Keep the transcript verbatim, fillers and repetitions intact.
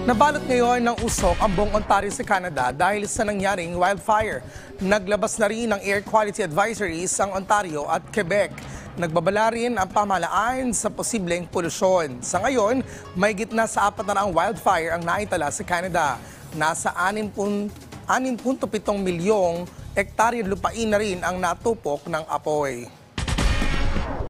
Nabalot ngayon ng usok ang buong Ontario sa Canada dahil sa nangyaring wildfire. Naglabas na rin ng air quality advisories ang Ontario at Quebec. Nagbabala rin ang pamahalaan sa posibleng polusyon. Sa ngayon, may gitna sa apat na raang wildfire ang naitala sa Canada. Nasa anim punto pito milyong hektaryang lupain na rin ang natupok ng apoy.